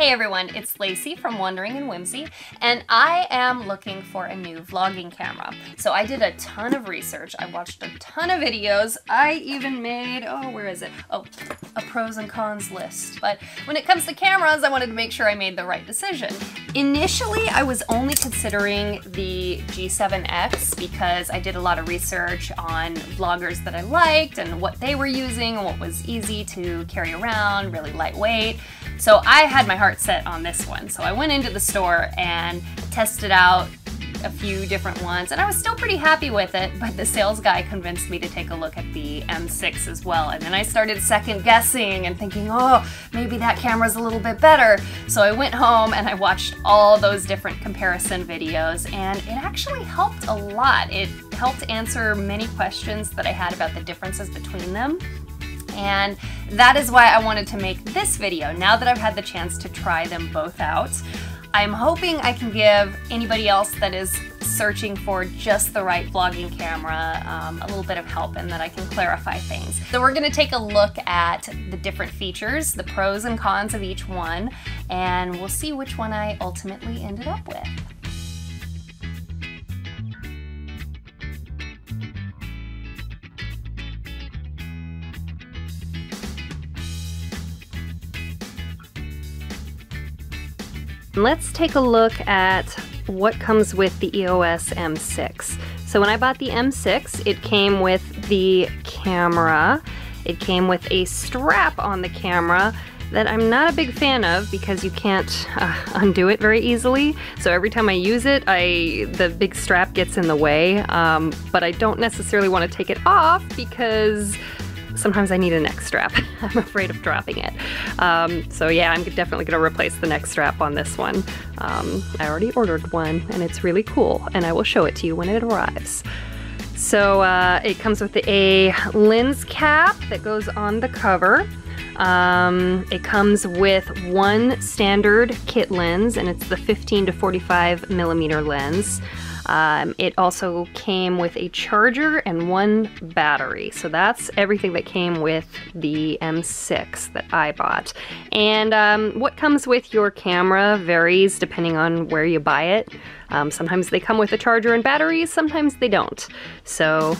Hey everyone, it's Lacey from Wandering and Whimsy, and I am looking for a new vlogging camera. So I did a ton of research, I watched a ton of videos, I even made, a pros and cons list. But when it comes to cameras, I wanted to make sure I made the right decision. Initially, I was only considering the G7X because I did a lot of research on vloggers that I liked and what they were using and what was easy to carry around, really lightweight. So I had my heart set on this one. So I went into the store and tested out a few different ones, and I was still pretty happy with it, but the sales guy convinced me to take a look at the M6 as well, and then I started second guessing and thinking, oh, maybe that camera's a little bit better. So I went home and I watched all those different comparison videos, and it actually helped a lot. It helped answer many questions that I had about the differences between them. And that is why I wanted to make this video, now that I've had the chance to try them both out. I'm hoping I can give anybody else that is searching for just the right vlogging camera a little bit of help, and that I can clarify things. So we're gonna take a look at the different features, the pros and cons of each one, and we'll see which one I ultimately ended up with. Let's take a look at what comes with the EOS M6. So when I bought the M6, it came with the camera. It came with a strap on the camera that I'm not a big fan of because you can't undo it very easily. So every time I use it, the big strap gets in the way. But I don't necessarily want to take it off because sometimes I need a neck strap. I'm afraid of dropping it. So yeah, I'm definitely gonna replace the neck strap on this one. I already ordered one and it's really cool, and I will show it to you when it arrives. So it comes with a lens cap that goes on the cover. It comes with one standard kit lens, and it's the 15 to 45 millimeter lens. It also came with a charger and one battery. So that's everything that came with the M6 that I bought. And what comes with your camera varies depending on where you buy it. Sometimes they come with a charger and batteries, sometimes they don't. So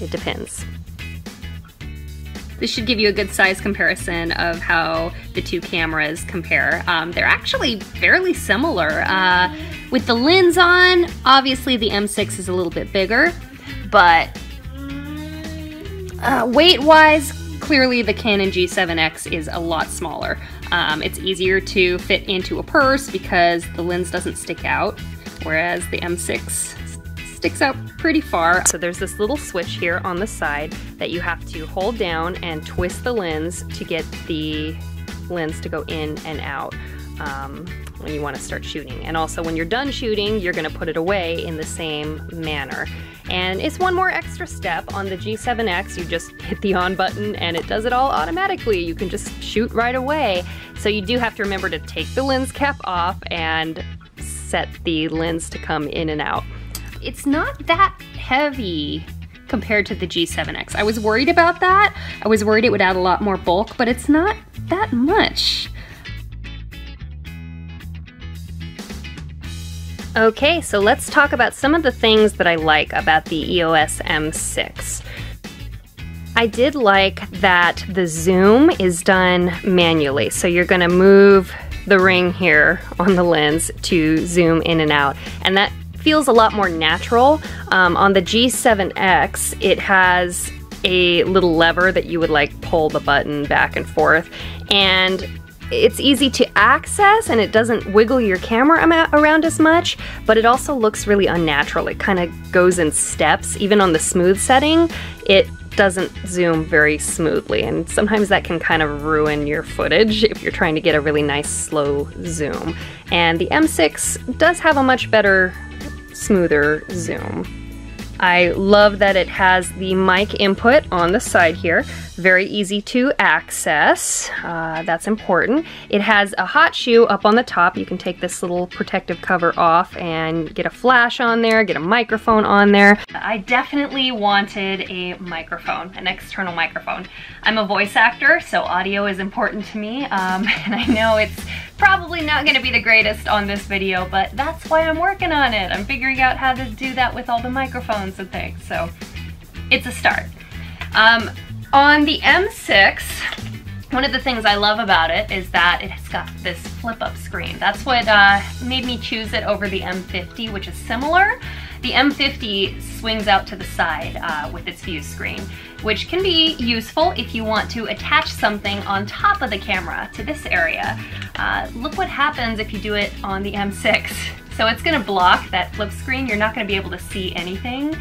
it depends. This should give you a good size comparison of how the two cameras compare. They're actually fairly similar. With the lens on, obviously the M6 is a little bit bigger, but weight-wise, clearly the Canon G7X is a lot smaller. It's easier to fit into a purse because the lens doesn't stick out, whereas the M6 sticks out pretty far. So there's this little switch here on the side that you have to hold down and twist the lens to get the lens to go in and out when you want to start shooting. And also when you're done shooting, you're going to put it away in the same manner. And it's one more extra step. On the G7X, you just hit the on button and it does it all automatically. You can just shoot right away. So you do have to remember to take the lens cap off and set the lens to come in and out. It's not that heavy compared to the G7X. I was worried about that. I was worried it would add a lot more bulk, but it's not that much. Okay, so let's talk about some of the things that I like about the EOS M6. I did like that the zoom is done manually, so you're gonna move the ring here on the lens to zoom in and out, and that feels a lot more natural. On the G7X, it has a little lever that you would like pull the button back and forth, and it's easy to access and it doesn't wiggle your camera around as much, but it also looks really unnatural. It kind of goes in steps. Even on the smooth setting, it doesn't zoom very smoothly, and sometimes that can kind of ruin your footage if you're trying to get a really nice slow zoom. And the M6 does have a much better, smoother zoom. I love that it has the mic input on the side here. Very easy to access. That's important. It has a hot shoe up on the top. You can take this little protective cover off and get a flash on there, get a microphone on there. I definitely wanted a microphone, an external microphone. I'm a voice actor, so audio is important to me, and I know it's Probably not going to be the greatest on this video, but that's why I'm working on it. I'm figuring out how to do that with all the microphones and things, so it's a start. On the M6, one of the things I love about it is that it's got this flip-up screen. That's what made me choose it over the M50, which is similar. The M50 swings out to the side with its view screen, which can be useful if you want to attach something on top of the camera to this area. Look what happens if you do it on the M6. So it's going to block that flip screen. You're not going to be able to see anything.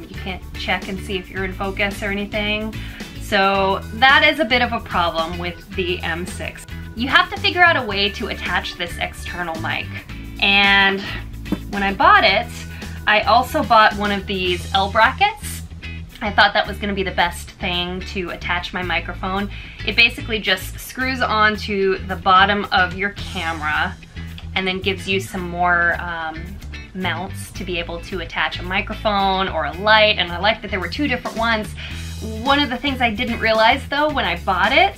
You can't check and see if you're in focus or anything. So that is a bit of a problem with the M6. You have to figure out a way to attach this external mic. And when I bought it, I also bought one of these L brackets. I thought that was going to be the best thing to attach my microphone. It basically just screws onto the bottom of your camera and then gives you some more mounts to be able to attach a microphone or a light, and I liked that there were two different ones. One of the things I didn't realize though when I bought it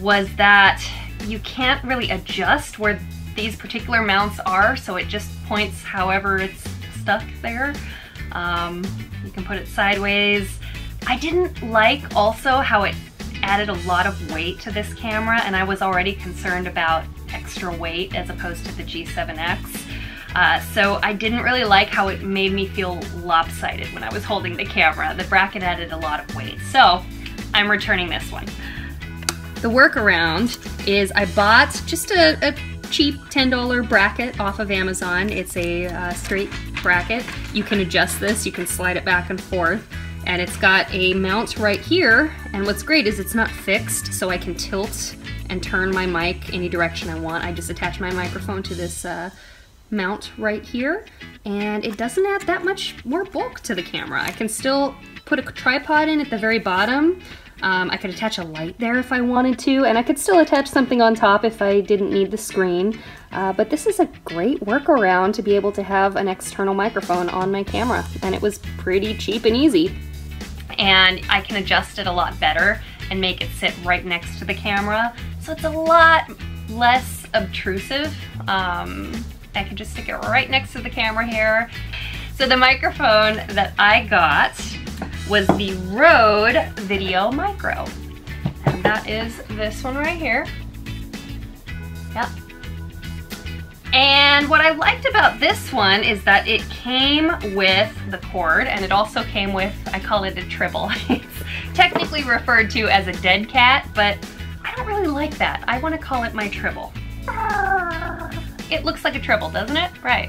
was that you can't really adjust where these particular mounts are, so it just points however it's stuck there. You can put it sideways. I didn't like also how it added a lot of weight to this camera, and I was already concerned about extra weight as opposed to the G7X. So I didn't really like how it made me feel lopsided when I was holding the camera. The bracket added a lot of weight, so I'm returning this one. The workaround is I bought just a cheap $10 bracket off of Amazon. It's a straight bracket. You can adjust this, you can slide it back and forth, and it's got a mount right here, and what's great is it's not fixed, so I can tilt and turn my mic any direction I want. I just attach my microphone to this mount right here, and it doesn't add that much more bulk to the camera. I can still put a tripod in at the very bottom. I could attach a light there if I wanted to, and I could still attach something on top if I didn't need the screen. But this is a great workaround to be able to have an external microphone on my camera, and it was pretty cheap and easy. And I can adjust it a lot better and make it sit right next to the camera, so it's a lot less obtrusive. I can just stick it right next to the camera here. So the microphone that I got was the Røde VideoMicro, and that is this one right here. Yep. And what I liked about this one is that it came with the cord, and it also came with, I call it a tribble. It's technically referred to as a dead cat, but I don't really like that. I want to call it my tribble. It looks like a tribble, doesn't it? Right.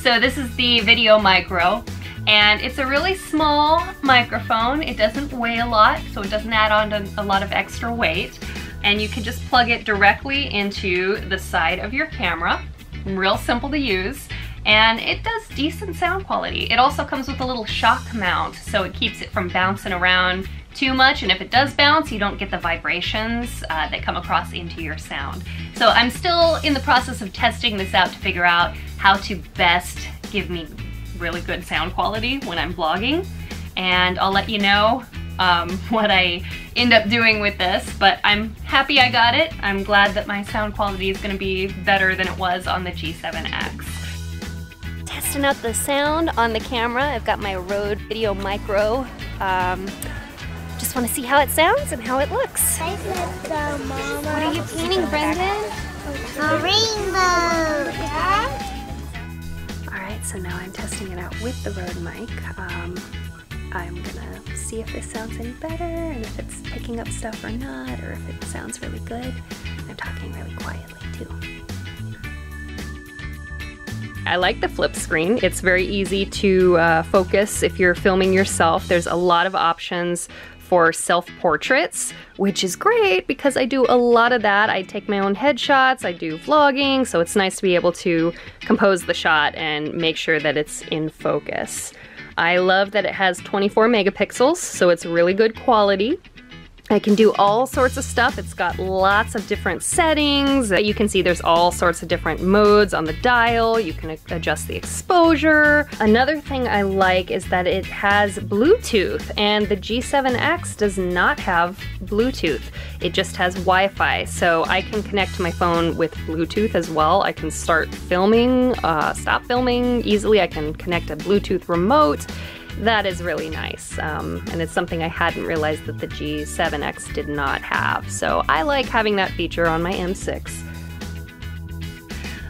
So this is the VideoMicro, and it's a really small microphone. It doesn't weigh a lot, so it doesn't add on to a lot of extra weight. And you can just plug it directly into the side of your camera. Real simple to use, and it does decent sound quality. It also comes with a little shock mount, so it keeps it from bouncing around too much, and if it does bounce, you don't get the vibrations that come across into your sound. So I'm still in the process of testing this out to figure out how to best give me really good sound quality when I'm vlogging, and I'll let you know what I end up doing with this, but I'm happy I got it. I'm glad that my sound quality is going to be better than it was on the G7X. Testing out the sound on the camera. I've got my Røde VideoMicro. Just want to see how it sounds and how it looks. What are you painting, Brendan? A rainbow! Yeah. Alright, so now I'm testing it out with the Røde mic. I'm gonna see if this sounds any better, and if it's picking up stuff or not, or if it sounds really good. I'm talking really quietly too. I like the flip screen. It's very easy to focus if you're filming yourself. There's a lot of options for self-portraits, which is great because I do a lot of that. I take my own headshots, I do vlogging, so it's nice to be able to compose the shot and make sure that it's in focus. I love that it has 24 megapixels, so it's really good quality. I can do all sorts of stuff. It's got lots of different settings. You can see there's all sorts of different modes on the dial. You can adjust the exposure. Another thing I like is that it has Bluetooth, and the G7X does not have Bluetooth. It just has Wi-Fi, so I can connect to my phone with Bluetooth as well. I can start filming, stop filming easily. I can connect a Bluetooth remote. That is really nice, and it's something I hadn't realized that the G7X did not have, so I like having that feature on my M6.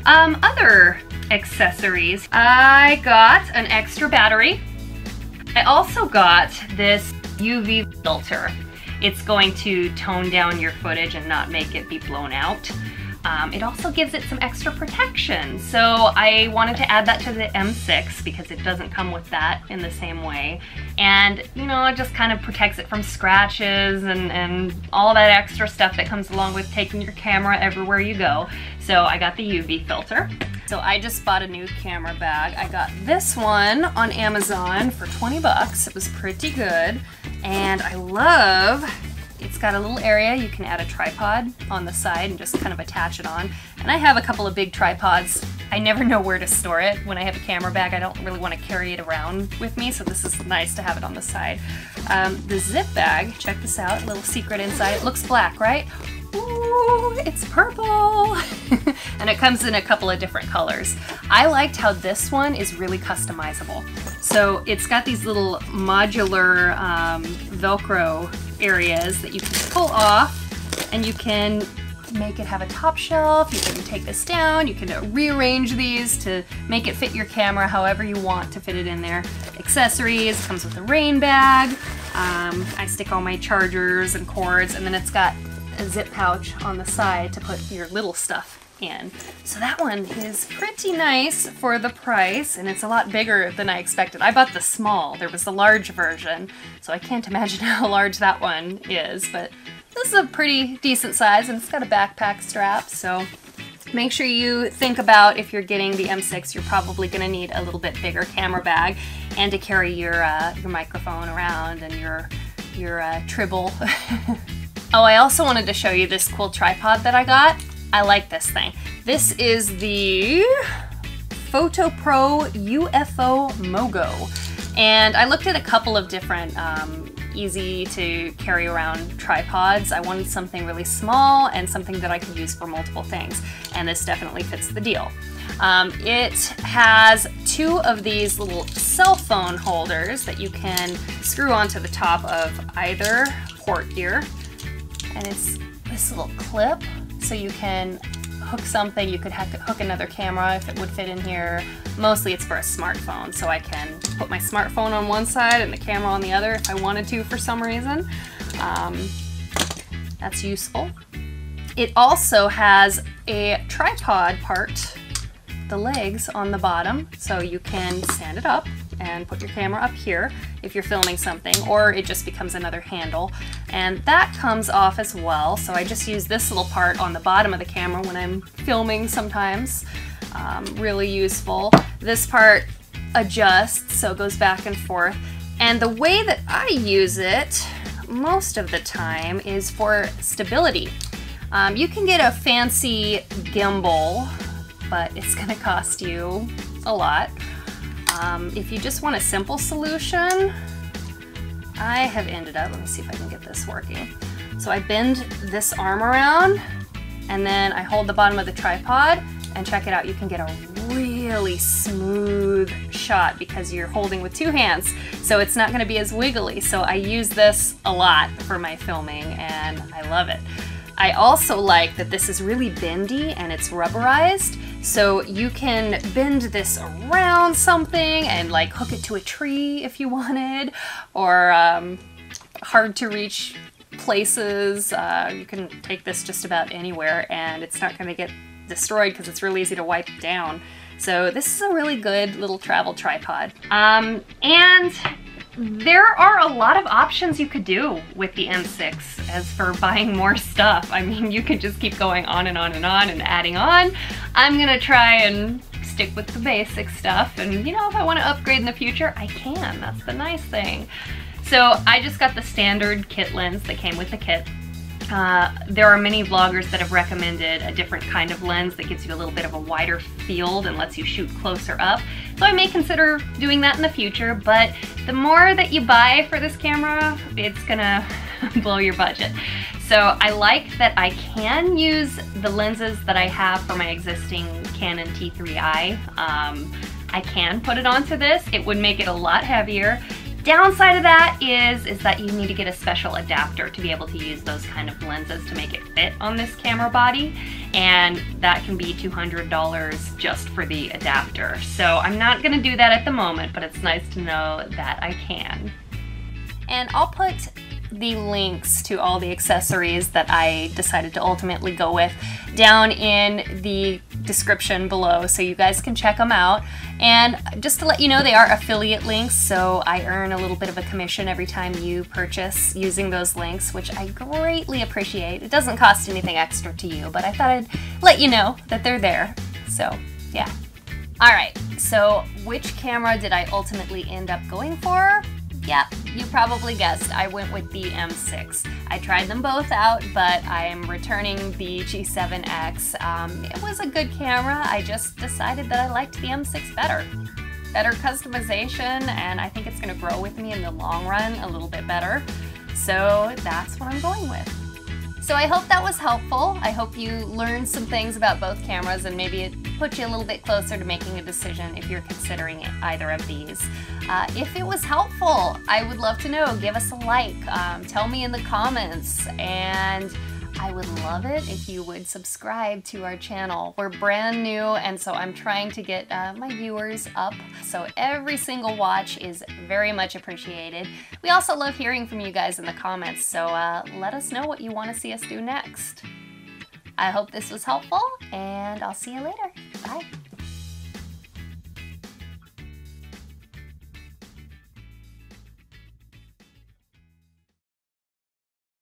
Other accessories. I got an extra battery. I also got this UV filter. It's going to tone down your footage and not make it be blown out. It also gives it some extra protection, so I wanted to add that to the M6 because it doesn't come with that in the same way. And, you know, it just kind of protects it from scratches and all that extra stuff that comes along with taking your camera everywhere you go. So I got the UV filter. So I just bought a new camera bag. I got this one on Amazon for 20 bucks. It was pretty good, and I love it's got a little area you can add a tripod on the side and just kind of attach it on. And I have a couple of big tripods. I never know where to store it. When I have a camera bag, I don't really want to carry it around with me, so this is nice to have it on the side. The zip bag, check this out, a little secret inside. It looks black, right? Ooh, it's purple! And it comes in a couple of different colors. I liked how this one is really customizable. So it's got these little modular Velcro areas that you can pull off, and you can make it have a top shelf, you can take this down, you can rearrange these to make it fit your camera however you want to fit it in there. Accessories, comes with a rain bag, I stick all my chargers and cords, and then it's got a zip pouch on the side to put your little stuff in. So that one is pretty nice for the price, and it's a lot bigger than I expected. I bought the small, there was the large version, so I can't imagine how large that one is, but this is a pretty decent size, and it's got a backpack strap, so make sure you think about if you're getting the M6, you're probably going to need a little bit bigger camera bag, and to carry your microphone around and your tribble. Oh, I also wanted to show you this cool tripod that I got. I like this thing. This is the PhotoPro UFO Mogo. And I looked at a couple of different easy to carry around tripods. I wanted something really small and something that I could use for multiple things. And this definitely fits the deal. It has two of these little cell phone holders that you can screw onto the top of either port here. And it's this little clip. So you can hook something, you could hook another camera if it would fit in here. Mostly it's for a smartphone, so I can put my smartphone on one side and the camera on the other if I wanted to for some reason. That's useful. It also has a tripod part, the legs on the bottom, so you can stand it up and put your camera up here if you're filming something, or it just becomes another handle. And that comes off as well, so I just use this little part on the bottom of the camera when I'm filming sometimes. Really useful. This part adjusts, so it goes back and forth. And the way that I use it most of the time is for stability. You can get a fancy gimbal, but it's gonna cost you a lot. If you just want a simple solution, I have ended up, let me see if I can get this working. So I bend this arm around, and then I hold the bottom of the tripod, and check it out, you can get a really smooth shot because you're holding with two hands, so it's not gonna be as wiggly. So I use this a lot for my filming, and I love it. I also like that this is really bendy and it's rubberized, so you can bend this around something and like hook it to a tree if you wanted, or hard to reach places. You can take this just about anywhere and it's not going to get destroyed because it's really easy to wipe down. So this is a really good little travel tripod. And there are a lot of options you could do with the M6 as for buying more stuff. I mean, you could just keep going on and on and on and adding on. I'm gonna try and stick with the basic stuff, and you know, if I want to upgrade in the future, I can. That's the nice thing. So I just got the standard kit lens that came with the kit. There are many vloggers that have recommended a different kind of lens that gives you a little bit of a wider field and lets you shoot closer up. So I may consider doing that in the future, but the more that you buy for this camera, it's gonna blow your budget. So I like that I can use the lenses that I have for my existing Canon T3i. I can put it onto this. It would make it a lot heavier. Downside of that is that you need to get a special adapter to be able to use those kind of lenses to make it fit on this camera body, and that can be $200 just for the adapter. So I'm not going to do that at the moment, but it's nice to know that I can. And I'll put the links to all the accessories that I decided to ultimately go with down in the description below so you guys can check them out. And just to let you know, they are affiliate links, so I earn a little bit of a commission every time you purchase using those links, which I greatly appreciate. It doesn't cost anything extra to you, but I thought I'd let you know that they're there. So yeah. Alright, so which camera did I ultimately end up going for? Yeah, you probably guessed. I went with the M6. I tried them both out, but I am returning the G7X. It was a good camera. I just decided that I liked the M6 better. Better customization, and I think it's going to grow with me in the long run a little bit better. So that's what I'm going with. So I hope that was helpful. I hope you learned some things about both cameras, and maybe it put you a little bit closer to making a decision if you're considering either of these. If it was helpful, I would love to know. Give us a like. Tell me in the comments, and I would love it if you would subscribe to our channel. We're brand new, and so I'm trying to get my viewers up, so every single watch is very much appreciated. We also love hearing from you guys in the comments, so let us know what you want to see us do next. I hope this was helpful, and I'll see you later. Bye.